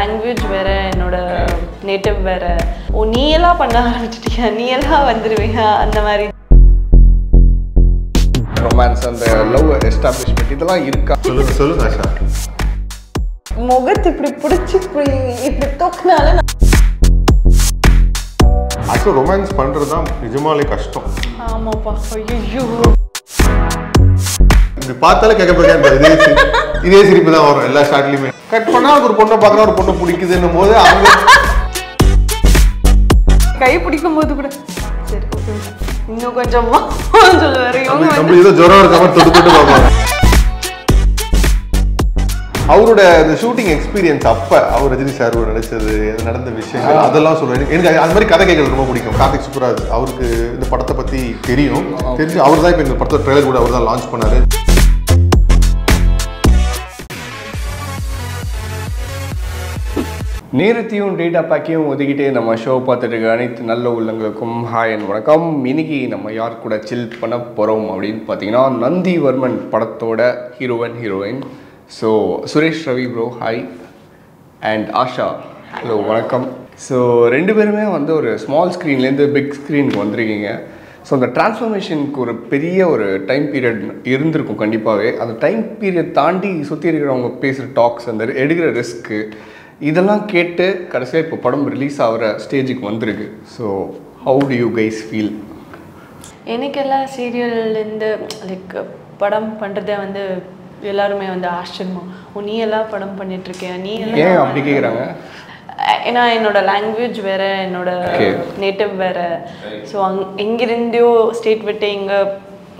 language where I native where oh, you romance and love establishment. Actually, romance is no go jump. The shooting experience up. Our Rajini sir who arranged it. Another vision. Other laws also. In that, our Karthik Subburaj. Our the Padatapati Theriyo. Theriyo. Our side the Padat trailer good. Our launch panade. நேரத்தியும் data பேக்கையும் ஒதுக்கிட்டே நம்ம show பார்த்துட்டு இருக்க அனைத்து நல்ல உள்ளங்களுக்கும் hi and வணக்கம். இன்னைக்கு நம்ம யார் கூட சில் பண்ண போகிறோம் அப்படின்னு பார்த்தீங்கன்னா நந்திவர்மன் படத்தோட hero and heroine so Suresh Ravi bro hi and Asha hello வணக்கம். ஸோ ரெண்டு பேருமே வந்து ஒரு ஸ்மால் ஸ்க்ரீன்லேருந்து பிக் ஸ்க்ரீனுக்கு வந்திருக்கீங்க. ஸோ அந்த டிரான்ஸ்ஃபர்மேஷனுக்கு ஒரு பெரிய ஒரு டைம் பீரியட் இருந்திருக்கும் கண்டிப்பாகவே. அந்த டைம் பீரியட் தாண்டி சுற்றி இருக்கிறவங்க பேசுகிற டாக்ஸ் அந்த எடுக்கிற ரிஸ்க்கு இதெல்லாம் கேட்டு கடைசியாக இப்போ படம் ரிலீஸ் ஆகிற ஸ்டேஜுக்கு வந்திருக்கு. So how do you guys feel? எனக்கெல்லாம் சீரியல்லேருந்து லைக் படம் பண்ணுறதே வந்து எல்லாருமே வந்து ஆச்சரியமா ஓ நீ எல்லாம் படம் பண்ணிகிட்ருக்கியா நீ ஏன் அப்படி கேட்குறாங்க. ஏன்னா என்னோடய லாங்குவேஜ் வேறு என்னோட நேட்டிவ் வேறு. ஸோ எங்கிருந்தோ ஸ்டேட் விட்டு இங்கே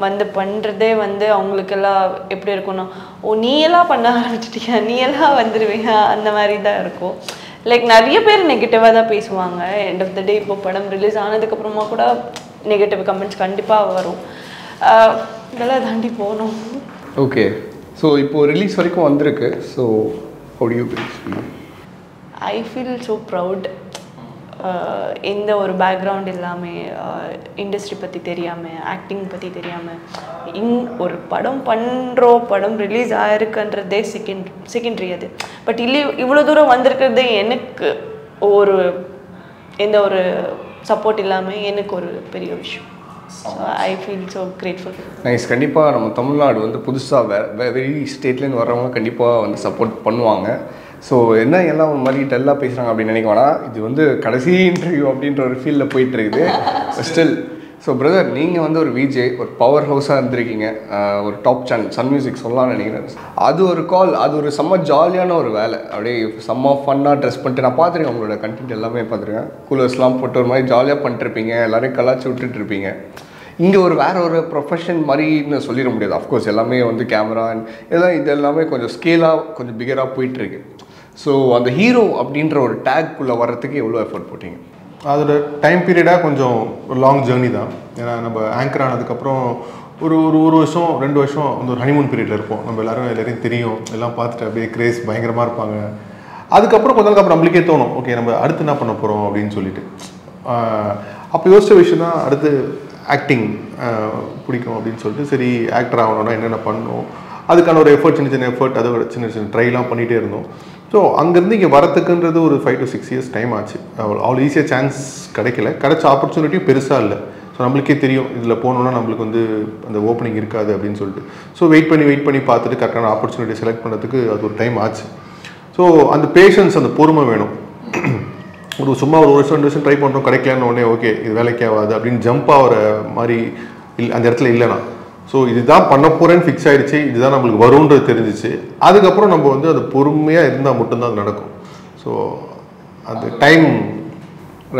வந்து பண்ணுறதே வந்து அவங்களுக்கெல்லாம் எப்படி இருக்குன்னா ஓ நீ எல்லாம் பண்ண ஆரம்பிச்சிட்டியா நீ எல்லாம் வந்துடுவியா அந்த மாதிரி தான் இருக்கும். லைக் நிறைய பேர் நெகட்டிவாக தான் பேசுவாங்க. எண்ட் ஆஃப் த டே இப்போ படம் ரிலீஸ் ஆனதுக்கப்புறமா கூட நெகட்டிவ் கமெண்ட்ஸ் கண்டிப்பாக வரும். இதெல்லாம் தாண்டி போகணும். ஓகே ஸோ இப்போது ரிலீஸ் வரைக்கும் வந்திருக்கு. So how do you feel? I feel so proud. எந்த ஒரு பேக்ரவுண்ட் இல்லாமல் இண்டஸ்ட்ரி பற்றி தெரியாமல் ஆக்டிங் பற்றி தெரியாமல் ஒரு படம் பண்ணுறோம் படம் ரிலீஸ் ஆகிருக்குன்றதே செகண்ட்ரி அது. பட் இல்லை இவ்வளோ தூரம் வந்திருக்கிறதே எனக்கு ஒரு எந்த ஒரு சப்போர்ட் இல்லாமல் எனக்கு ஒரு பெரிய விஷயம். So I feel so grateful. Nice. கண்டிப்பாக நம்ம தமிழ்நாடு வந்து புதுசாக வெளி ஸ்டேட்லேருந்து வர்றவங்க கண்டிப்பாக வந்து சப்போர்ட் பண்ணுவாங்க. ஸோ என்ன எல்லாம் ஒரு மாதிரி டல்லாக பேசுகிறாங்க அப்படின்னு நினைக்கோனா இது வந்து கடைசி இன்டர்வியூ அப்படின்ற ஒரு ஃபீல்டில் போயிட்டுருக்குது ஸ்டில். ஸோ பிரதர் நீங்கள் வந்து ஒரு விஜே ஒரு பவர் ஹவுஸாக இருந்திருக்கீங்க. ஒரு டாப் சேனல் சன் மியூசிக் சொல்லலாம்னு நினைக்கிறேன். அது ஒரு கால் அது ஒரு செம்ம ஜாலியான ஒரு வேலை. அப்படியே செம்ம ஃபன்னாக ட்ரெஸ் பண்ணிட்டு நான் பார்த்துருக்கேன் உங்களோட கண்டென்ட் எல்லாமே பார்த்துருக்கேன். கூலர்ஸ்லாம் போட்டு ஒரு மாதிரி ஜாலியாக பண்ணிட்டுருப்பீங்க. எல்லோரையும் கலாச்சி விட்டுட்டுருப்பீங்க. இங்கே ஒரு வேறு ஒரு ப்ரொஃபஷன் மாதிரின்னு சொல்லிட முடியாது. அஃப்கோர்ஸ் எல்லாமே வந்து கேமரா அண்ட் இதெல்லாம் இது எல்லாமே கொஞ்சம் ஸ்கேலாக கொஞ்சம் பிகராக போயிட்டுருக்கு. ஸோ அந்த ஹீரோ அப்படின்ற ஒரு டேக்குள்ளே வர்றதுக்கு எவ்வளோ எஃபர்ட் போட்டிங்க? அதோட டைம் பீரியடாக கொஞ்சம் ஒரு லாங் ஜேர்னி தான். ஏன்னா நம்ம ஆங்கர் ஆனதுக்கப்புறம் ஒரு ஒரு ஒரு வருஷம் 2 வருஷம் அந்த ஒரு ஹனிமூன் பீரியடில் இருப்போம். நம்ம எல்லாரையும் தெரியும் எல்லாம் பார்த்துட்டு அப்படியே கிரேஸ் பயங்கரமாக இருப்பாங்க. அதுக்கப்புறம் கொஞ்ச நாளுக்கு அப்புறம் நம்மளுக்கே தோணும் ஓகே நம்ம அடுத்து என்ன பண்ண போகிறோம் அப்படின்னு சொல்லிட்டு. அப்போ யோசித்த விஷயம் தான் அடுத்து ஆக்டிங் பிடிக்கும் அப்படின்னு சொல்லிட்டு சரி ஆக்டர் ஆகணும்னா என்னென்ன பண்ணணும் அதுக்கான ஒரு எஃபர்ட் சின்ன சின்ன எஃபர்ட் அதோட சின்ன சின்ன ட்ரைலாம் பண்ணிகிட்டே இருந்தோம். ஸோ அங்கேருந்து இங்கே வரத்துக்குன்றது ஒரு 5 to 6 years டைம் ஆச்சு. அவ்வளோ ஈஸியாக சான்ஸ் கிடைக்கல. கிடைச்ச ஆப்பர்ச்சுனிட்டியும் பெருசாக இல்லை. ஸோ நம்மளுக்கே தெரியும் இதில் போகணுன்னா நம்மளுக்கு வந்து அந்த ஓப்பனிங் இருக்காது அப்படின்னு சொல்லிட்டு. ஸோ வெயிட் பண்ணி பார்த்துட்டு கரெக்டான ஆப்பர்ச்சுனிட்டி செலக்ட் பண்ணுறதுக்கு அது ஒரு டைம் ஆச்சு. ஸோ அந்த பேஷன்ஸ் அந்த பொறுமை வேணும். ஒரு சும்மா ஒரு வருஷம் 2 வருஷம் ட்ரை பண்ணுறோம் கிடைக்கலன்னு உடனே ஓகே இது வேலைக்கே ஆகாது அப்படின்னு ஜம்ப் ஆகிற மாதிரி இல்லை அந்த இடத்துல இல்லைனா. ஸோ இதுதான் பண்ண போகிறேன்னு ஃபிக்ஸ் ஆகிடுச்சு இதுதான் நம்மளுக்கு வரும்ன்றது தெரிஞ்சிச்சு. அதுக்கப்புறம் நம்ம வந்து அது பொறுமையாக இருந்தால் மட்டும்தான் அது நடக்கும். ஸோ அது டைம்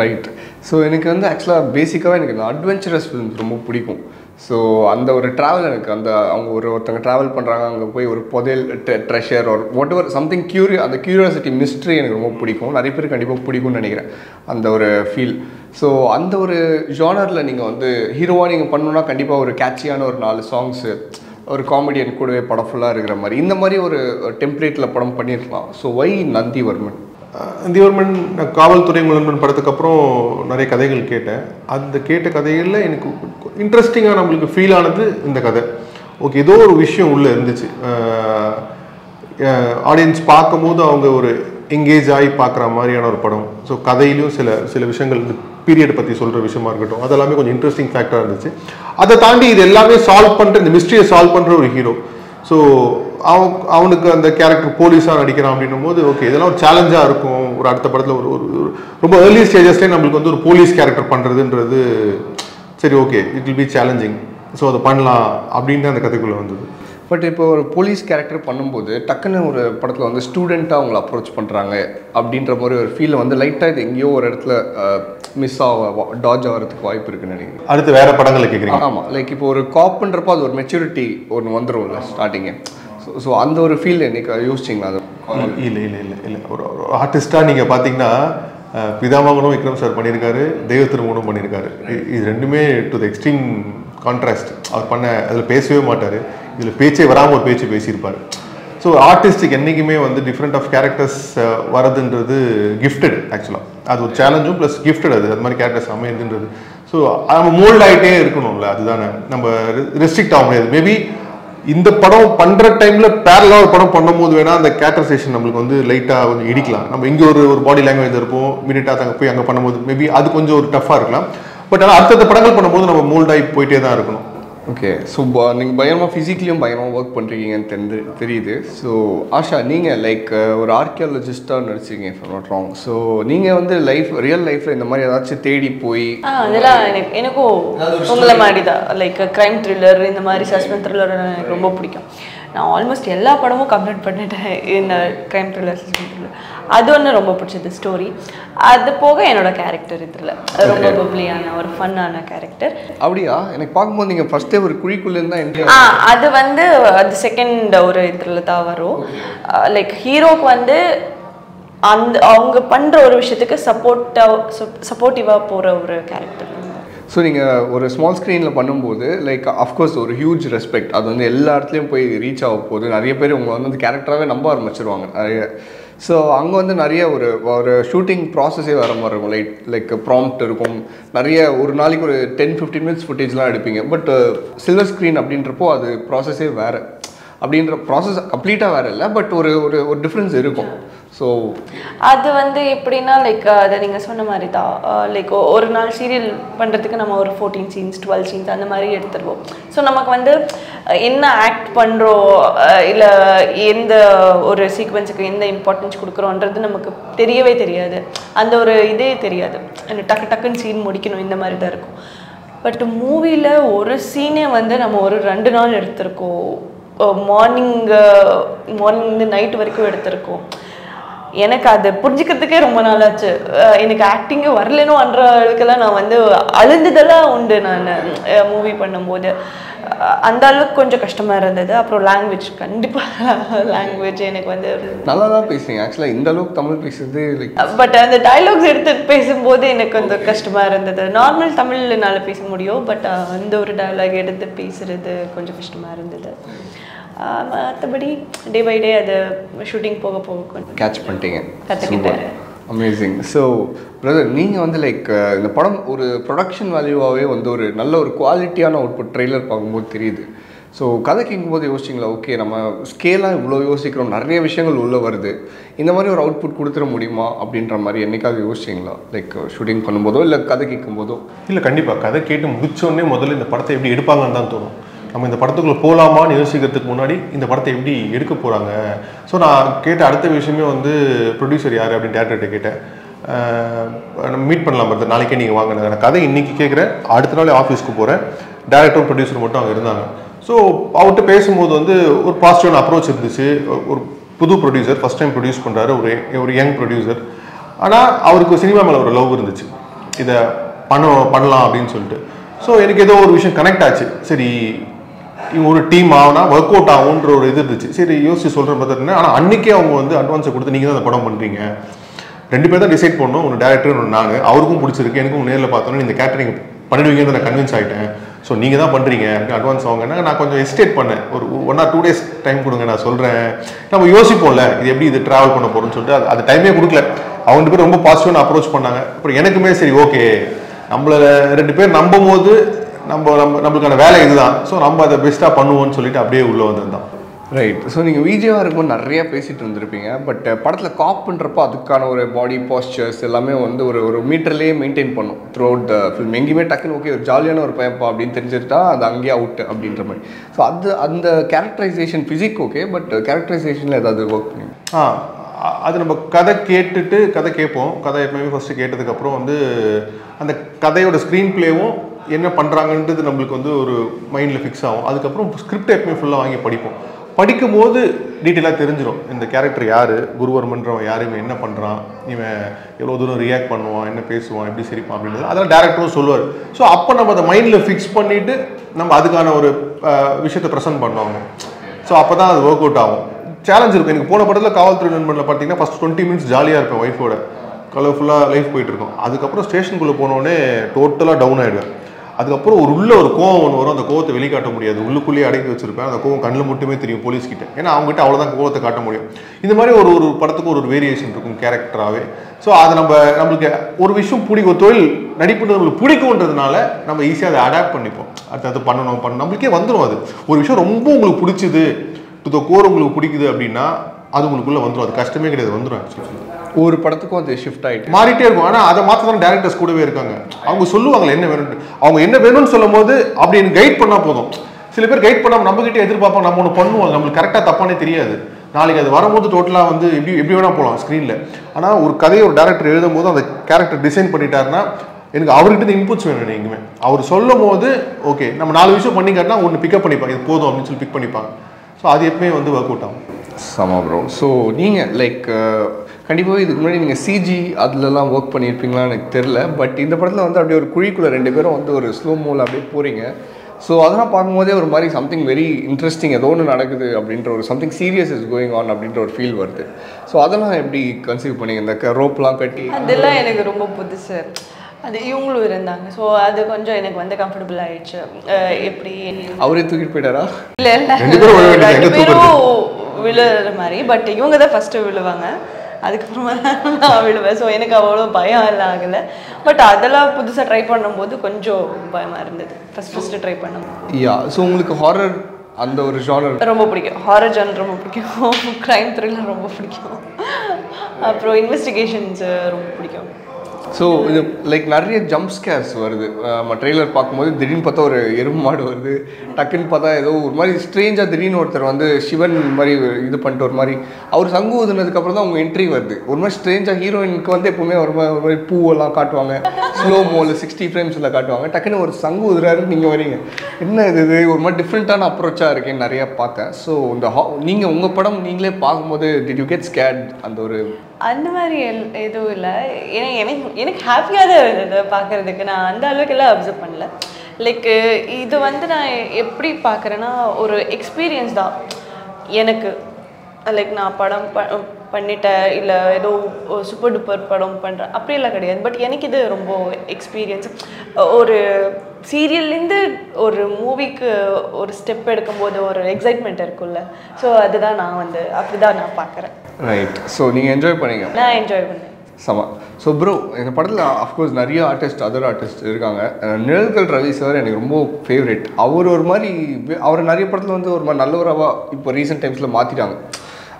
ரைட். ஸோ எனக்கு வந்து ஆக்சுவலாக பேசிக்காகவே எனக்கு இந்த அட்வென்ச்சரஸ் ஃபிலிம்ஸ் ரொம்ப பிடிக்கும். ஸோ அந்த ஒரு ட்ராவல் எனக்கு அந்த அவங்க ஒருத்தங்க ட்ராவல் பண்ணுறாங்க அங்கே போய் ஒரு புதையல் ட்ரெஷர் ஒரு வாட் எவர் சம்திங் அந்த க்யூரியாசிட்டி மிஸ்ட்ரி எனக்கு ரொம்ப பிடிக்கும். நிறைய பேர் கண்டிப்பாக பிடிக்கும்னு நினைக்கிறேன் அந்த ஒரு ஃபீல். ஸோ அந்த ஒரு ஜானரில் நீங்கள் வந்து ஹீரோவாக நீங்கள் பண்ணணுன்னா கண்டிப்பாக ஒரு கேட்சியான ஒரு 4 songs ஒரு காமெடியன் கூடவே படம் ஃபுல்லாக இருக்கிற மாதிரி இந்த மாதிரி ஒரு டெம்ப்ளேட்டில் படம் பண்ணியிருக்கலாம். So Y Nandivarman? நந்திவர்மன் காவல்துறை முதல்வன் படத்துக்கப்புறம் நிறைய கதைகள் கேட்டேன். அந்த கேட்ட கதைகளில் எனக்கு இன்ட்ரெஸ்டிங்காக நம்மளுக்கு ஃபீல் ஆனது இந்த கதை. ஓகே ஏதோ ஒரு விஷயம் உள்ளே இருந்துச்சு. ஆடியன்ஸ் பார்க்கும் போது அவங்க ஒரு engage ஆகி பார்க்குற மாதிரியான ஒரு படம் ஸோ கதையிலும் சில சில விஷயங்கள் பீரியட் பற்றி சொல்கிற விஷயமா இருக்கட்டும் அதெல்லாமே கொஞ்சம் இன்ட்ரெஸ்டிங் ஃபேக்டராக இருந்துச்சு அதை தாண்டி இது எல்லாமே சால்வ் பண்ணுற இந்த மிஸ்ட்ரியை சால்வ் பண்ணுற ஒரு ஹீரோ ஸோ அவனுக்கு அந்த கேரக்டர் போலீஸாக நடிக்கிறான் அப்படின்னும் போது ஓகே இதெல்லாம் ஒரு சேலஞ்சாக இருக்கும் ஒரு அடுத்த படத்தில் ஒரு ஒரு ரொம்ப ஏர்லி ஸ்டேஜஸ்லேயே நம்மளுக்கு வந்து ஒரு போலீஸ் கேரக்டர் பண்ணுறதுன்றது சரி okay it will be challenging so அதை பண்ணலாம் அப்படின்னு அந்த கதைக்குள்ளே வந்தது பட் இப்போ ஒரு போலீஸ் கேரக்டர் பண்ணும்போது டக்குன்னு ஒரு படத்தில் வந்து ஸ்டூடெண்ட்டாக அவங்கள அப்ரோச் பண்ணுறாங்க அப்படின்ற மாதிரி ஒரு ஃபீல் வந்து லைட்டாக இது எங்கேயோ ஒரு இடத்துல மிஸ் ஆக டாஜ் ஆகிறதுக்கு வாய்ப்பு இருக்குன்னு நினைக்கிறேன் அடுத்து வேறு படங்களை கேட்குறீங்க ஆமாம் லைக் இப்போ ஒரு காப்புன்றப்போ அது ஒரு மெச்சூரிட்டி ஒன்று வந்துடும்ல ஸ்டார்டிங்கு ஸோ ஸோ அந்த ஒரு ஃபீல் இன்னைக்கு யோசிச்சிங்களா அது இல்லை இல்லை இல்லை இல்லை ஒரு ஆர்டிஸ்ட்டாக நீங்கள் பார்த்தீங்கன்னா பிதாமகனும் விக்ரம் சார் பண்ணியிருக்காரு தெய்வ திருமணம் பண்ணியிருக்காரு இது ரெண்டுமே டு த எக்ஸ்ட்ரீம் கான்ட்ராஸ்ட் அவர் பண்ண அதில் பேசவே மாட்டார் இதில் பேச்சே வராமல் ஒரு பேச்சு பேசியிருப்பார் ஸோ ஆர்டிஸ்ட்டுக்கு என்றைக்குமே வந்து டிஃப்ரெண்ட் ஆஃப் கேரக்டர்ஸ் வரதுன்றது கிஃப்டட் ஆக்சுவலாக அது ஒரு சேலஞ்சும் ப்ளஸ் கிஃப்டட் அது அது மாதிரி கேரக்டர்ஸ் அமையுதுன்றது ஸோ நம்ம மோல்ட் ஆகிட்டே இருக்கணும்ல அதுதானே நம்ம ரெஸ்ட்ரிக்ட் ஆக முடியாது மேபி இந்த படம் பண்ணுற டைமில் பேரலாக ஒரு படம் பண்ணும் போது வேணால் அந்த கேரக்டரைசேஷன் நம்மளுக்கு வந்து லைட்டாக கொஞ்சம் இடிக்கலாம் நம்ம இங்கே ஒரு ஒரு பாடி லாங்குவேஜ் இருப்போம் இமீடியட்டாக அங்கே போய் அங்கே பண்ணும்போது மேபி அது கொஞ்சம் ஒரு டஃப்பாக இருக்கலாம் பட் ஆனால் அடுத்தடுத்த படங்கள் பண்ணும்போது நம்ம மோல்டாகி போயிட்டே தான் இருக்கணும் ஓகே ஸோ நீங்கள் பயமாக ஃபிசிக்கலியும் பயமாக ஒர்க் பண்ணுறீங்கன்னு தெரியுது ஸோ ஆஷா நீங்கள் லைக் ஒரு ஆர்கியாலஜிஸ்டாக நடிச்சிருக்கீங்க if I'm not wrong so நீங்கள் வந்து லைஃப் ரியல் லைஃப்பில் இந்த மாதிரி ஏதாச்சும் தேடி போய் அதெல்லாம் எனக்கும் உங்களை மாதிரி தான் லைக் க்ரைம் த்ரில்லர் இந்த மாதிரி சஸ்பென்ஸ் த்ரில்லர் எனக்கு ரொம்ப பிடிக்கும் நான் ஆல்மோஸ்ட் எல்லா படமும் கம்ப்ளீட் பண்ணிட்டேன் இந்த க்ரைம் த்ரில்லர் சஸ்பென்ஸ் த்ரில்லர் அது ஒன்று ரொம்ப பிடிச்சது ஸ்டோரி அது போக என்னோட கேரக்டர் இதில் ரொம்ப பப்ளியான ஒரு ஃபன்னான கேரக்டர் அப்படியா எனக்கு பார்க்கும்போது நீங்கள் ஃபஸ்ட்டே ஒரு குழிக்குள்ளேருந்து தான் அது வந்து அது செகண்ட் ஒரு இதில் தான் வரும் லைக் ஹீரோக்கு வந்து அந்த அவங்க பண்ணுற ஒரு விஷயத்துக்கு சப்போர்ட்டிவாக போகிற ஒரு கேரக்டர் ஸோ நீங்கள் ஒரு ஸ்மால் ஸ்க்ரீனில் பண்ணும்போது லைக் அஃப்கோர்ஸ் ஒரு ஹியூஜ் ரெஸ்பெக்ட் அது வந்து எல்லா இடத்துலையும் போய் ரீச் ஆக போகுது நிறைய பேர் உங்களை வந்து அந்த கேரக்டராகவே நம்ப ஆரம்பிச்சிருவாங்க நிறைய ஸோ அங்கே வந்து நிறைய ஒரு ஒரு ஷூட்டிங் ப்ராசஸே வர மாதிரி இருக்கும் லைட் லைக் ப்ராம்ப்ட் இருக்கும் நிறைய ஒரு நாளைக்கு ஒரு 10-15 minutes ஃபுட்டேஜ்லாம் எடுப்பீங்க பட் சில்வர் ஸ்க்ரீன் அப்படின்றப்போ அது ப்ராசஸே வேறு அப்படின்ற ப்ராசஸ் கம்ப்ளீட்டாக வேறு இல்லை பட் ஒரு ஒரு டிஃப்ரென்ஸ் இருக்கும் ஸோ அது வந்து எப்படின்னா லைக் அதை நீங்கள் சொன்ன மாதிரி தான் லைக் ஒரு நாள் சீரியல் பண்ணுறதுக்கு நம்ம ஒரு 14 scenes 12 scenes அந்த மாதிரி எடுத்துருவோம் ஸோ நமக்கு வந்து என்ன ஆக்ட் பண்ணுறோம் இல்லை எந்த ஒரு சீக்வன்ஸுக்கு எந்த இம்பார்ட்டன்ஸ் கொடுக்குறோன்றது நமக்கு தெரியவே தெரியாது அந்த ஒரு இதே தெரியாது டக்கு டக்குன்னு சீன் முடிக்கணும் இந்த மாதிரி தான் இருக்கும் பட் மூவியில் ஒரு சீனே வந்து நம்ம ஒரு 2 நாள் எடுத்திருக்கோம் மார்னிங்லேருந்து நைட் வரைக்கும் எடுத்திருக்கோம் எனக்கு அதை புரிஞ்சுக்கிறதுக்கே ரொம்ப நாளாச்சு எனக்கு ஆக்டிங்கே வரலன்னுன்ற அளவுக்குலாம் நான் வந்து அழுந்ததெல்லாம் உண்டு நான் மூவி பண்ணும்போது அந்த அளவுக்கு கொஞ்சம் கஷ்டமாக இருந்தது அப்புறம் லாங்குவேஜ் கண்டிப்பாக லாங்குவேஜ் எனக்கு வந்து நல்லா தான் பேசுறீங்க ஆக்சுவலாக இந்த அளவுக்கு தமிழ் பேசுறது பட் அந்த டைலாக்ஸ் எடுத்து பேசும்போது எனக்கு கொஞ்சம் கஷ்டமாக இருந்தது நார்மல் தமிழ்னால பேச முடியும் பட் அந்த ஒரு டைலாக் எடுத்து பேசுறது கொஞ்சம் கஷ்டமாக இருந்தது மற்றபடி டே பை டே அது ஷூட்டிங் போக போக கேட்ச் பண்ணிட்டீங்க கற்றுக்கிட்டேன் அமேசிங் ஸோ பிரதர் நீங்கள் வந்து லைக் இந்த படம் ஒரு ப்ரொடக்ஷன் வேல்யூவாகவே வந்து ஒரு நல்ல ஒரு குவாலிட்டியான அவுட்புட் ட்ரெய்லர் பார்க்கும்போது தெரியுது ஸோ கதை கேட்கும்போது யோசிச்சிங்களா ஓகே நம்ம ஸ்கேலாக இவ்வளோ யோசிக்கிறோம் நிறைய விஷயங்கள் உள்ளே வருது இந்த மாதிரி ஒரு அவுட்புட் கொடுத்துட முடியுமா அப்படின்ற மாதிரி என்றைக்காவது யோசிச்சிங்களா லைக் ஷூட்டிங் பண்ணும்போதோ இல்லை கதை கேட்கும்போதோ இல்லை கண்டிப்பாக கதை கேட்டு முடித்தோடனே முதல்ல இந்த படத்தை எப்படி எடுப்பாங்கன்னு தான் தோணும் நம்ம இந்த படத்துக்குள்ளே போகலாமான்னு யோசிக்கிறதுக்கு முன்னாடி இந்த படத்தை எப்படி எடுக்க போகிறாங்க ஸோ நான் கேட்ட அடுத்த விஷயமே வந்து ப்ரொடியூசர் யார் அப்படின்னு டேரக்டர்கிட்ட கேட்டேன் நம்ம மீட் பண்ணலாம் பார்த்து நாளைக்கே நீங்கள் வாங்கினது எனக்கு கதை இன்றைக்கி கேட்குறேன் அடுத்த நாளே ஆஃபீஸ்க்கு போகிறேன் டேரக்டரும் ப்ரொடியூசர் மட்டும் அங்கே இருந்தாங்க ஸோ அவர்கிட்ட பேசும்போது வந்து ஒரு பாசிட்டிவான அப்ரோச் இருந்துச்சு ஒரு புது ப்ரொடியூசர் ஃபஸ்ட் டைம் ப்ரொடியூஸ் பண்ணுறாரு ஒரு யங் ப்ரொடியூசர் ஆனால் அவருக்கு சினிமா மேலே ஒரு லவ் இருந்துச்சு இதை பண்ணலாம் அப்படின்னு சொல்லிட்டு ஸோ எனக்கு ஏதோ ஒரு விஷயம் கனெக்ட் ஆச்சு சரி இவங்க ஒரு டீம் ஆகுனா ஒர்க் அவுட் ஆகுன்ற ஒரு இது இருந்துச்சு சரி யோசிச்சு சொல்கிற பார்த்தீங்கன்னா ஆனால் அன்றைக்கே அவங்க வந்து அட்வான்ஸை கொடுத்து நீங்கள் தான் அந்த படம் பண்ணுறீங்க 2 பேர் தான் டிசைட் பண்ணணும் ஒன்று டேரக்டர் ஒன்று நான் அவருக்கும் பிடிச்சிருக்கு எனக்கும் நேரில் பார்த்தோன்னா இந்த கேரக்டர் நீங்கள் பண்ணிடுவீங்கன்னு நான் கன்வின்ஸ் ஆகிட்டேன் ஸோ நீங்கள் தான் பண்ணுறீங்க அப்படின்னு அட்வான்ஸ் ஆகுங்கன்னா நான் கொஞ்சம் எஸ்டேட் பண்ணேன் ஒரு 1 or 2 days டைம் கொடுங்க நான் சொல்கிறேன் நம்ம யோசிப்போம்ல இது எப்படி இது ட்ராவல் பண்ண போகிறோம்னு சொல்லிட்டு அது அது டைமே கொடுக்கல அவங்க பேர் ரொம்ப பாசிட்டிவான அப்ரோச் பண்ணாங்க அப்புறம் எனக்குமே சரி ஓகே நம்மளை 2 பேர் நம்பும் போது நம்ம நம்மளுக்கான வேலை இதுதான் ஸோ நம்ம அதை பெஸ்ட்டாக பண்ணுவோம்னு சொல்லிட்டு அப்படியே உள்ளே வந்திருந்தோம் Right. So you VJ are going to narrate, but part carpenter the body postures, meter maintain throughout the film. Okay, so that characterization physique okay, but characterization work. That's why we screenplay. என்ன பண்றாங்கன்றது நமக்கு வந்து ஒரு மைண்ட்ல fix ஆகும். அதுக்கு அப்புறம் script எப்பமே ஃபுல்லா வாங்கி படிப்போம். படிக்கும்போது டீடைலா தெரிஞ்சிரும். இந்த கரெக்டர் யாரு, குருவர்மன்றவன் யாரு, இவன் என்ன பண்றான், இவன் எவ்வளவு தூரம் ரியாக்ட் பண்ணுவான், என்ன பேசுவான், எப்படி சிரிப்பான் அப்படின்றது அதெல்லாம் டைரக்டரும் சொல்வார். சோ அப்ப நம்ம அந்த மைண்ட்ல ஃபிக்ஸ் பண்ணிட்டு நம்ம அதுக்கான ஒரு விஷயத்தை பிரசன்ட் பண்ணுவாங்க. சோ அப்பதான் அது வொர்க் அவுட் ஆகும். சேலஞ்ச் இருக்கு. எனக்கு போன படத்துல காவல்துறை நண்பன்ல பாத்தீங்கன்னா ஃபர்ஸ்ட் 20 மினிட்ஸ் ஜாலியா இருப்பேன் வைஃபோட. கலர்ஃபுல்லா லைஃப் போயிட்டு இருக்கும். அதுக்கு அப்புறம் ஸ்டேஷன் குள்ள போன உடனே டோட்டலா டவுன் ஆயிடுவேன். அதுக்கப்புறம் ஒரு உள்ள ஒரு கோவம் ஒன்று வரும். அந்த கோவத்தை வெளிக்காட்ட முடியாது, உள்ளுக்குள்ளேயே அடக்கி வச்சிருப்பேன். அந்த கோவம் கண்ணில் மட்டுமே தெரியும் போலீஸ்கிட்ட, ஏன்னா அவங்ககிட்ட அவ்வளோதான் கோவத்தை காட்ட முடியும். இந்த மாதிரி ஒரு ஒரு படத்துக்கு ஒரு ஒரு வேரியேஷன் இருக்கும் கேரக்டராகவே. ஸோ அது நம்மளுக்கு ஒரு விஷயம் பிடிக்கும், தொழில் நடிப்புன்றது நம்மளுக்கு பிடிக்கும்ன்றதுனால நம்ம ஈஸியாக அதை அடாப்ட் பண்ணிப்போம். அடுத்தது பண்ணணும் நம்மளுக்கே வந்துடும். அது ஒரு விஷயம் ரொம்ப உங்களுக்கு பிடிச்சிது, டு த கோர் உங்களுக்கு பிடிக்குது அப்படின்னா அது உங்களுக்குள்ளே வந்துடும். அது கஷ்டமே கிடையாது, வந்துடும். ஆக்சுவலி ஒரு படத்துக்கும் அது ஷிஃப்ட் ஆகிட்டு மாறிட்டே இருக்கும். ஆனால் அதை மாத்திரம் டேரக்டர்ஸ் கூடவே இருக்காங்க. அவங்க சொல்லுவாங்களே என்ன வேணும்னு. அவங்க என்ன வேணும்னு சொல்லும் போது அப்படின்னு கைட் பண்ணால் போதும். சில பேர் கைட் பண்ணாமல் நம்மகிட்டே எதிர்பார்ப்பாங்க, நம்ம ஒன்று பண்ணுவாங்க, நம்மளுக்கு கரெக்டாக தப்பானே தெரியாது. நாளைக்கு அது வரும்போது டோட்டலாக வந்து எப்படி எப்படி வேணா போகலாம் ஸ்க்ரீனில். ஆனால் ஒரு கதையை ஒரு டேரக்டர் எழுதும் போது அந்த கேரக்டர் டிசைன் பண்ணிட்டாருன்னா எனக்கு அவர்கிட்ட இன்புட்ஸ் வேணும். எங்குமே அவர் சொல்லும் போது ஓகே நம்ம 4 விஷயம் பண்ணிக்காட்டினா ஒன்று பிக்கப் பண்ணிப்பாங்க, இது போதும் அப்படின்னு சொல்லி பிக் பண்ணிப்பாங்க. ஸோ அது எப்பவுமே வந்து ஒர்க் அவுட் ஆகும். சமா ப்ரோ. ஸோ நீங்கள் லைக் கண்டிப்பாக இதுக்கு முன்னாடி நீங்கள் சிஜி அதிலலாம் ஒர்க் பண்ணியிருப்பீங்களான்னு எனக்கு தெரில. பட் இந்த படத்தில் வந்து அப்படியே ஒரு குழிக்குள்ளே 2 பேரும் வந்து ஒரு ஸ்லோ மூவில் அப்படியே போகிறீங்க. ஸோ அதெல்லாம் பார்க்கும்போதே ஒரு மாதிரி சம்திங் வெரி இன்ட்ரெஸ்டிங் ஏதோ ஒன்று நடக்குது அப்படின்ற ஒரு something serious is going on அப்படின்ற ஒரு ஃபீல் வருது. ஸோ அதெல்லாம் எப்படி கன்சீவ் பண்ணிங்க? இந்த ரோப்லாம் கட்டி அதெல்லாம் எனக்கு ரொம்ப புதுசு. அது இவங்களும் இருந்தாங்க. ஸோ அது கொஞ்சம் எனக்கு வந்து கம்ஃபர்டபுள் ஆயிடுச்சு. எப்படி அவரே தூக்கிட்டு போயிட்டாரா? இல்லை விழுற மாதிரி, பட் இவங்க தான் ஃபஸ்ட்டு விழுவாங்க, அதுக்கப்புறமா நான் விழுவேன். ஸோ எனக்கு அவ்வளோ பயம் எல்லாம் ஆகலை. பட் அதெல்லாம் புதுசாக ட்ரை பண்ணும்போது கொஞ்சம் பயமாக இருந்தது ஃபஸ்ட்டு ட்ரை பண்ணும்போது. யா. ஸோ உங்களுக்கு ஹாரர் அந்த ஒரு ஜானர் ரொம்ப பிடிக்கும், ஹாரர் ஜானர் ரொம்ப பிடிக்கும், க்ரைம் த்ரில்லர் ரொம்ப பிடிக்கும், அப்புறம் இன்வெஸ்டிகேஷன்ஸ் ரொம்ப பிடிக்கும். ஸோ இது லைக் நிறைய ஜம்ப் ஸ்கேர்ஸ் வருது. நம்ம ட்ரெய்லர் பார்க்கும்போது திடீர்னு பார்த்தா ஒரு எறும்பு மாடு வருது, டக்குன்னு பார்த்தா ஏதோ ஒரு மாதிரி ஸ்ட்ரேஞ்சாக திடீர்னு ஒருத்தர் வந்து சிவன் மாதிரி இது பண்ணிட்டு ஒரு மாதிரி அவர் சங்கு ஊதுனதுக்கப்புறம் தான் அவங்க என்ட்ரி வருது. ஒரு மாதிரி ஸ்ட்ரேஞ்சாக ஹீரோயினுக்கு வந்து எப்பவுமே ஒரு மாதிரி பூவெல்லாம் காட்டுவாங்க, ஸ்லோ மோல் 60 ஃப்ரேம்ஸில் காட்டுவாங்க. டக்குன்னு ஒரு சங்கு ஊதுறாருன்னு நீங்கள் வரீங்க. என்ன இது ஒரு மாதிரி டிஃப்ரெண்ட்டான அப்ரோச்சாக இருக்கேன்னு நிறையா பார்த்தேன். ஸோ இந்த நீங்கள் உங்கள் படம் நீங்களே பார்க்கும்போது டிட் யூ கெட் ஸ்கேர்ட்? அந்த ஒரு அந்த மாதிரி எதுவும் இல்லை. ஏன்னா எனக்கு ஹாப்பியாக தான் இருந்தது பார்க்குறதுக்கு. நான் அந்த அளவுக்கு எல்லாம் அப்சர்வ் பண்ணல. லைக் இது வந்து நான் எப்படி பார்க்குறேன்னா ஒரு எக்ஸ்பீரியன்ஸ் தான் எனக்கு. லைக் நான் படம் பண்ணிட்டேன் இல்லை ஏதோ சூப்பர் டூப்பர் படம் பண்ணுறேன் அப்படியெல்லாம் கிடையாது. பட் எனக்கு இது ரொம்ப எக்ஸ்பீரியன்ஸ். ஒரு சீரியல்லேருந்து ஒரு மூவிக்கு ஒரு ஸ்டெப் எடுக்கும்போது ஒரு எக்ஸைட்மெண்ட் இருக்கும்ல, ஸோ அதுதான் நான் வந்து அப்படி தான் நான் பார்க்குறேன். ரைட். ஸோ நீங்கள் என்ஜாய் பண்ணீங்க? நான் என்ஜாய் பண்ணேன். சமா. ஸோ ப்ரோ இந்த படத்தில் அஃப்கோர்ஸ் நிறைய ஆர்டிஸ்ட் அதர் ஆர்டிஸ்ட் இருக்காங்க. நிழல்கள் ரவி சார் எனக்கு ரொம்ப ஃபேவரேட். அவர் ஒரு மாதிரி அவர் நிறைய படத்தில் வந்து ஒரு மாதிரி நல்லவராக இப்போ ரீசெண்ட் டைம்ஸில் மாற்றிட்டாங்க.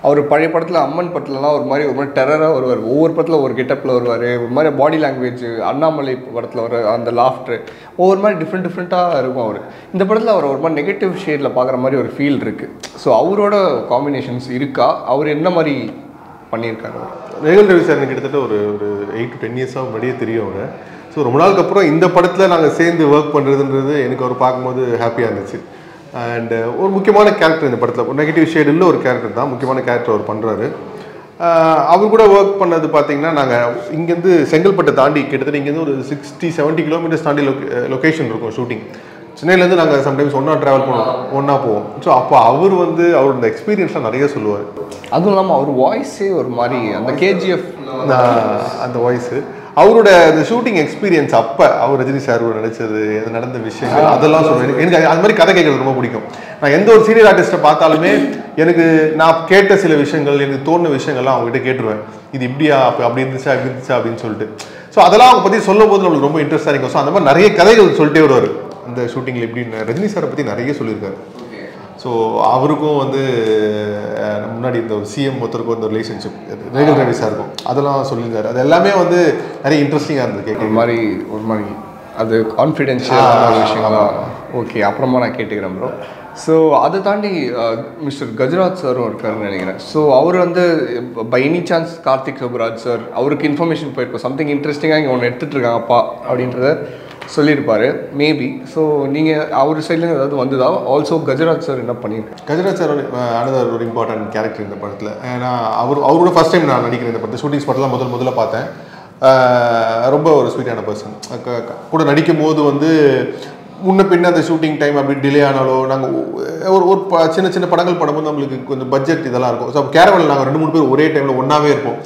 அவர் பழைய படத்தில் அம்மன் படத்துலலாம் ஒரு மாதிரி டெரராக வருவார். ஒவ்வொரு படத்தில் ஒரு கெட்டப்பில் வருவார், ஒரு மாதிரி பாடி லாங்குவேஜ். அண்ணாமலை படத்தில் வர அந்த லாஃப்ட்ரு ஒவ்வொரு மாதிரி டிஃப்ரெண்ட்டாக இருக்கும். அவர் இந்த படத்தில் அவர் ஒரு மாதிரி நெகட்டிவ் ஷேடில் பார்க்குற மாதிரி ஒரு ஃபீல் இருக்குது. ஸோ அவரோட காம்பினேஷன்ஸ் இருக்கா? அவர் என்ன மாதிரி பண்ணியிருக்காரு? நிகழ் ரவி சார் எனக்கு கிட்டத்தட்ட ஒரு ஒரு 8 to 10 இயர்ஸாக முன்னாடியே தெரியும் அவர். ஸோ ரொம்ப நாளுக்கு அப்புறம் இந்த படத்தில் நாங்கள் சேர்ந்து ஒர்க் பண்ணுறதுன்றது எனக்கு அவர் பார்க்கும்போது ஹாப்பியாக இருந்துச்சு. அண்டு ஒரு முக்கியமான கேரக்டர் இந்த படத்தில், ஒரு நெகட்டிவ் ஷேடில் ஒரு கேரக்டர் தான் முக்கியமான கேரக்டர் அவர் பண்ணுறாரு. அவர் கூட ஒர்க் பண்ணது பார்த்தீங்கன்னா நாங்கள் இங்கேருந்து செங்கல்பட்டை தாண்டி கிட்டத்தட்ட இங்கேருந்து ஒரு 60-70 கிலோமீட்டர்ஸ் தாண்டி லொக்கேஷன் இருக்கும் ஷூட்டிங். சென்னையிலேருந்து நாங்கள் சம்டைம்ஸ் ஒன்றா ட்ராவல் பண்ணுவோம், ஒன்றா போவோம். ஸோ அப்போ அவர் வந்து அவரோட எக்ஸ்பீரியன்ஸ்லாம் நிறைய சொல்லுவார். அதுவும் இல்லாமல் அவர் வாய்ஸே ஒரு மாதிரி அந்த கேஜிஎஃப் அந்த வாய்ஸு அவரோட அந்த ஷூட்டிங் எக்ஸ்பீரியன்ஸ். அப்போ அவர் ரஜினி சார் நினைச்சது அது நடந்த விஷயங்கள் அதெல்லாம் சொல்லுவேன். எனக்கு அது மாதிரி கதை கேட்கறது ரொம்ப பிடிக்கும். நான் எந்த ஒரு சீரியல் ஆர்டிஸ்ட்டை பார்த்தாலுமே எனக்கு நான் கேட்ட சில விஷயங்கள் எனக்கு தோணுன விஷயங்கள்லாம் அவங்ககிட்ட கேட்டுருவேன். இது இப்படியா, அப்படி இருந்துச்சா, இப்படி இருந்துச்சா அப்படின்னு சொல்லிட்டு. ஸோ அதெல்லாம் அவங்க பற்றி சொல்லும் போது நம்மளுக்கு ரொம்ப இன்ட்ரெஸ்டாக இருக்கும். ஸோ அந்த மாதிரி நிறைய கதைகள் சொல்லிட்டே வருவார். அந்த ஷூட்டிங்கில் எப்படின்னு ரஜினி சாரை பற்றி நிறைய சொல்லியிருக்காரு. ஸோ ஸோ அவருக்கும் வந்து முன்னாடி இந்த சிஎம் ஒருத்தருக்கும் இந்த ரிலேஷன்ஷிப் ரெகுலர் ரேடிஸாக இருக்கும் அதெல்லாம் சொல்லியிருந்தார். அது எல்லாமே வந்து நிறைய இன்ட்ரெஸ்டிங்காக இருந்தது கேட்க. ஒரு மாதிரி அது கான்ஃபிடென்ஷியலான விஷயங்கள்லாம். ஓகே, அப்புறமா நான் கேட்டுக்கிறேன் ப்ரோ. ஸோ அதை தாண்டி மிஸ்டர் கஜராஜ் சாரும் இருக்காருன்னு நினைக்கிறேன். ஸோ அவர் வந்து by any chance Karthik Subbaraj sir அவருக்கு இன்ஃபர்மேஷன் போயிருக்கோம், சம்திங் இன்ட்ரெஸ்டிங்காக இங்கே ஒன்று எடுத்துகிட்ருக்காங்கப்பா அப்படின்றத சொல்லியிருப்பார் மேபி. ஸோ நீங்கள் அவர் சைட்லேருந்து ஏதாவது வந்ததா? ஆல்சோ கஜராஜ் சார் என்ன பண்ணியிருக்கேன்? கஜராஜ் சார் அனதர் ஒரு இம்பார்ட்டன்ட் கேரக்டர் இந்த படத்தில். ஏன்னா அவரோட ஃபஸ்ட் டைம் நான் நடிக்கிறேன் இந்த படத்தில். ஷூட்டிங் ஸ்பாட்லாம் முதல்ல பார்த்தேன். ரொம்ப ஒரு ஸ்வீட்டான பர்சன். கூட நடிக்கும் போது வந்து முன்ன பின்னே அந்த ஷூட்டிங் டைம் அப்படி டிலே ஆனாலோ நாங்கள் ஒரு சின்ன சின்ன படங்கள் படும்போது நம்மளுக்கு கொஞ்சம் பட்ஜெட் இதெல்லாம் இருக்கும். ஸோ கேரவலில் நாங்கள் 2-3 பேர் ஒரே டைமில் ஒன்றாவே இருப்போம்.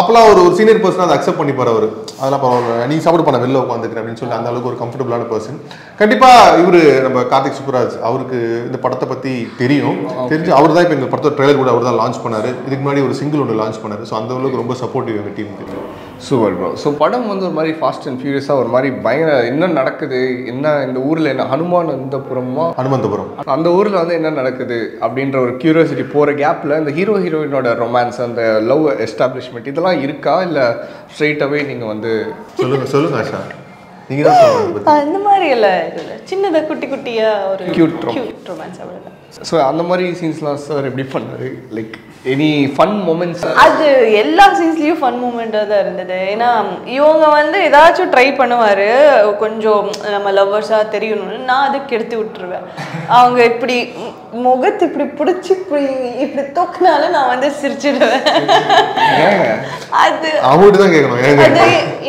அப்போலாம் ஒரு ஒரு சீனியர் பர்சன் அதை அக்செப்ட் பண்ணிப்பார். அவர் அதெல்லாம் பரவாயில்ல, நீங்கள் சாப்பிட பண்ண வெளில உட்காந்துக்கிறேன் அப்படின்னு சொல்லி அந்த அளவுக்கு ஒரு கம்ஃபர்டபுளான பர்சன். கண்டிப்பாக இவர் நம்ம கார்த்திக் சுப்புராஜ் அவருக்கு இந்த படத்தை பற்றி தெரியும். தெரிஞ்சு அவர் தான் இப்போ எங்கள் படத்தை ட்ரெய்லர் கூட அவர் தான் லான்ச் பண்ணார். இதுக்கு முன்னாடி ஒரு சிங்கிள் ஒன்று லான்ச் பண்ணார். ஸோ அந்த அளவுக்கு ரொம்ப சப்போர்ட்டிவ் எங்கள் டீமுக்கு. Super bro. ஸோ படம் வந்து ஒரு மாதிரி ஃபாஸ்ட் அண்ட் ஃபியூரியஸாக ஒரு மாதிரி பயங்கர என்ன நடக்குது, என்ன இந்த ஊரில் என்ன ஹனுமந்தபுரம் அந்த ஊரில் வந்து என்ன நடக்குது அப்படின்ற ஒரு கியூரியாசிட்டி போகிற கேப்பில் இந்த ஹீரோ ஹீரோயினோட ரொமான்ஸ், அந்த லவ் எஸ்டாப்ளிஷ்மெண்ட் இதெல்லாம் இருக்கா இல்லை ஸ்ட்ரெயிட்டாகவே நீங்கள் வந்து சொல்லுங்க ஆஷா. அந்த மாதிரி சின்னதாக குட்டி குட்டியாக ஒரு கியூட் ரொமான்ஸ் அவ்வளோ. ஸோ அந்த மாதிரி சீன்ஸ்லாம் சார் எப்படி பண்ணாரு? Like any fun moments? அது எல்லா சீன்ஸ்லேயும் ஃபன் மூமெண்ட்டாக தான் இருந்தது. ஏன்னா இவங்க வந்து ஏதாச்சும் ட்ரை பண்ணுவார் கொஞ்சம் நம்ம லவ்வர்ஸாக தெரியணும்னு. நான் அதுக்கு எடுத்து விட்டுருவேன். அவங்க இப்படி முகத்து இப்படி பிடிச்சி இப்படி தூக்கினாலும் நான் வந்து சிரிச்சிடுவேன். அது அது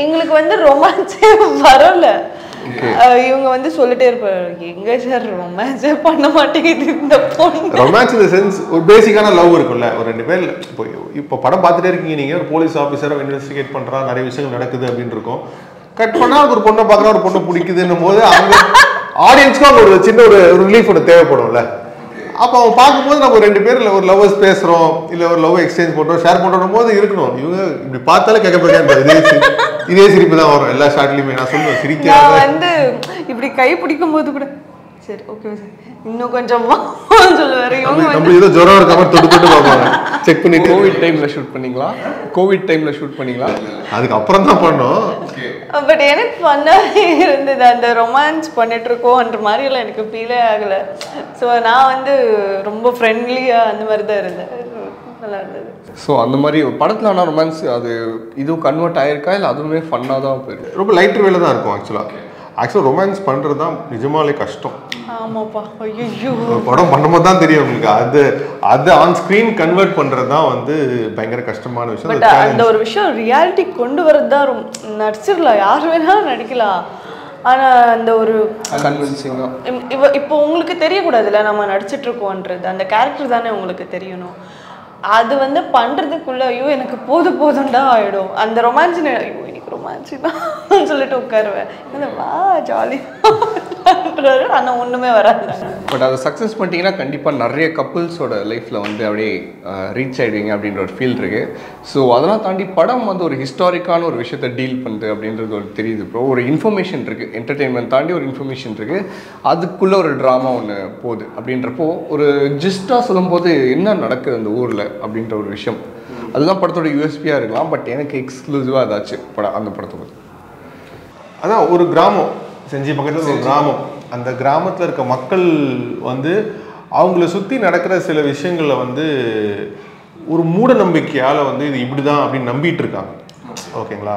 எங்களுக்கு வந்து ரொமான்ஸே வரல. இவங்க வந்து சொல்லிட்டே இருப்பாங்க, எங்க சார் ரொமான்ஸே பண்ண மாட்டேங்குது இந்த பொண்ணு. ரொமான்ஸ் இந்த சென்ஸ் ஒரு பேசிக்கான லவ் இருக்கும்ல, ஒரு ரெண்டு பேர் இப்போ படம் பார்த்துட்டே இருக்கீங்க, நீங்க ஒரு போலீஸ் ஆஃபீஸரை இன்வெஸ்டிகேட் பண்றா, நிறைய விஷயங்கள் நடக்குது அப்படின்னு இருக்கும். கட் பண்ணா ஒரு பொண்ணை பார்க்குறா, ஒரு பொண்ணை பிடிக்குதுன்னும் போது அவங்க ஆடியன்ஸ்க்கு அவங்க ஒரு சின்ன ஒரு ரிலீஃப் ஒன்று தேவைப்படும்ல. அப்போ அவன் பார்க்கும்போது நம்ம ரெண்டு பேர் இல்லை ஒரு லவ்வர்ஸ் பேசுகிறோம், இல்லை ஒரு லவ் எக்ஸ்சேஞ்ச் பண்ணுறோம், ஷேர் பண்ணுறோம் போது இருக்கணும். இவங்க இப்படி பார்த்தாலே கேட்க போகிறேன். இதே சிரிப்பு தான் வரும் எல்லா ஷார்ட்லேயுமே. நான் சொல்லுவேன் சிரிக்க வந்து இப்படி கை பிடிக்கும் போது கூட சரி ஓகே சார் இன்னும் கொஞ்சம் சொல்லுவார். நம்ம ஏதோ ஜுரம் இருக்க மாதிரி தொட்டு தொட்டு பார்ப்பாங்க, செக் பண்ணிட்டு. கோவிட் டைமில் ஷூட் பண்ணிங்களா? அதுக்கப்புறம் தான் பண்ணோம். பட் எனக்கு ஃபன்னாக இருந்தது. அந்த ரொமான்ஸ் பண்ணிட்டுருக்கோன்ற மாதிரிலாம் எனக்கு ஃபீலே ஆகலை. ஸோ நான் வந்து ரொம்ப ஃப்ரெண்ட்லியாக அந்த மாதிரி தான் இருந்தேன். நல்லா இருந்தது. ஸோ அந்த மாதிரி படத்தில் ஆனால் ரொமான்ஸ் அது இதுவும் கன்வெர்ட் ஆகிருக்கா இல்லை அதுவுமே ஃபன்னாக தான் போயிருக்கு? ரொம்ப லைட்டர் வேலை தான் இருக்கும். ஆக்சுவலாக ரொமான்ஸ் பண்ணுறது தான் நிஜமாலே கஷ்டம். ஆமாப்பா, ஐயோ படம் பண்ணும்போது தான் தெரியும் உங்களுக்கு. அது அது ஆன் ஸ்க்ரீன் கன்வெர்ட் பண்ணுறது தான் வந்து பயங்கர கஷ்டமான விஷயம். பட் அந்த ஒரு விஷயம் ரியாலிட்டி கொண்டு வரது தான். நடிச்சிடலாம், யார் வேணாலும் நடிக்கலாம். ஆனால் அந்த ஒரு இப்போ உங்களுக்கு தெரியக்கூடாதுல்ல நம்ம நடிச்சிட்ருக்கோன்றது. அந்த கேரக்டர் தானே உங்களுக்கு தெரியணும். அது வந்து பண்ணுறதுக்குள்ள ஐயோ எனக்கு போதுண்டா ஆகிடும். அந்த ரொமான்ஸ் ஐயோ எனக்கு ரொமான்ஸ் தான் சொல்லிட்டு உட்காருவேன். அந்த வா ஜாலி ஆனால் ஒன்றுமே வராது. பட் அதை சக்ஸஸ் பண்ணிட்டீங்கன்னா கண்டிப்பாக நிறைய கப்புள்ஸோட லைஃப்பில் வந்து அப்படியே ரீச் ஆகிடுவீங்க அப்படின்ற ஒரு ஃபீல் இருக்குது. ஸோ அதெல்லாம் தாண்டி படம் வந்து ஒரு ஹிஸ்டாரிக்கான ஒரு விஷயத்தை டீல் பண்ணுது அப்படின்றது ஒரு தெரியுது. இப்போ ஒரு இன்ஃபர்மேஷன் இருக்குது, என்டர்டெயின்மெண்ட் தாண்டி ஒரு இன்ஃபர்மேஷன் இருக்குது, அதுக்குள்ளே ஒரு ட்ராமா ஒன்று போகுது. அப்படின்றப்போ ஒரு ஜிஸ்டாக சொல்லும்போது என்ன நடக்குது அந்த ஊரில் அப்படின்ற ஒரு விஷயம் அதுதான் படத்தோட யூஎஸ்பியாக இருக்கலாம். பட் எனக்கு எக்ஸ்க்ளூசிவாக ஏதாச்சு படம் அந்த படத்தை பற்றி அதான் ஒரு கிராமம், செஞ்சி பக்கத்தில் ஒரு கிராமம். அந்த கிராமத்தில் இருக்க மக்கள் வந்து அவங்கள சுற்றி நடக்கிற சில விஷயங்களில் வந்து ஒரு மூட நம்பிக்கையால் வந்து இது இப்படி தான் அப்படின்னு நம்பிட்டு இருக்காங்க. ஓகேங்களா?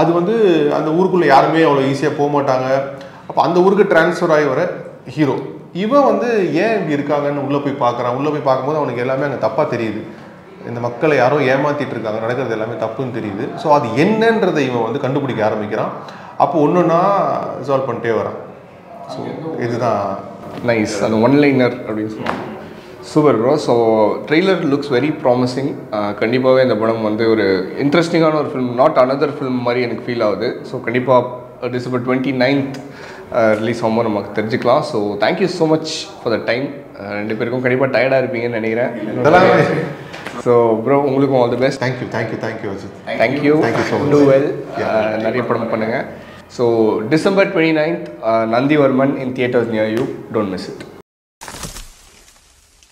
அது வந்து அந்த ஊருக்குள்ளே யாருமே அவ்வளோ ஈஸியாக போக மாட்டாங்க. அப்போ அந்த ஊருக்கு டிரான்ஸ்ஃபர் ஆகி வர ஹீரோ இவன் வந்து ஏன் இப்படி இருக்காங்கன்னு உள்ளே போய் பார்க்குறான். உள்ளே போய் பார்க்கும்போது அவனுக்கு எல்லாமே அங்கே தப்பாக தெரியுது. இந்த மக்களை யாரும் ஏமாற்றிட்டு இருக்காங்க, நடக்கிறது எல்லாமே தப்புன்னு தெரியுது. ஸோ அது என்னன்றதை இவன் வந்து கண்டுபிடிக்க ஆரம்பிக்கிறான். அப்போ ஒன்றுன்னா சால்வ் பண்ணிட்டே வரான். ஸோ இதுதான் நைஸ் அந்த ஒன்லைனர் அப்படின்னு சொல்லுவாங்க. Super bro. So trailer looks very promising. கண்டிப்பாகவே இந்த படம் வந்து ஒரு இன்ட்ரெஸ்டிங்கான ஒரு ஃபிலிம், நாட் அனதர் ஃபிலிம் மாதிரி எனக்கு ஃபீல் ஆகுது. ஸோ கண்டிப்பாக டிசம்பர் 29 ரிலீஸ் ஆகும்போது நமக்கு தெரிஞ்சுக்கலாம். So thank you so much for the time. ரெண்டு பேருக்கும் கண்டிப்பாக டயர்டாக இருப்பீங்கன்னு நினைக்கிறேன். இதெல்லாம் ஸோ ப்ரோ உங்களுக்கும் all the best. Thank you Ajith. Thank you so much. Do well, நிறைய படம் பண்ணுங்கள். So December 29th, Nandhivarman in theaters near you. Don't miss it.